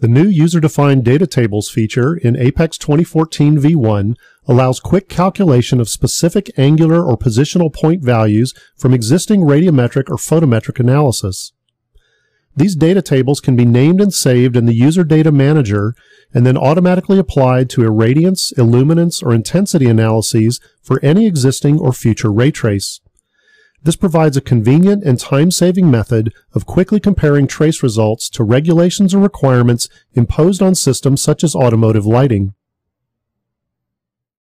The new User-Defined Data Tables feature in APEX 2014 v1 allows quick calculation of specific angular or positional point values from existing radiometric or photometric analysis. These data tables can be named and saved in the User Data Manager and then automatically applied to irradiance, illuminance, or intensity analyses for any existing or future raytrace. This provides a convenient and time-saving method of quickly comparing trace results to regulations or requirements imposed on systems such as automotive lighting.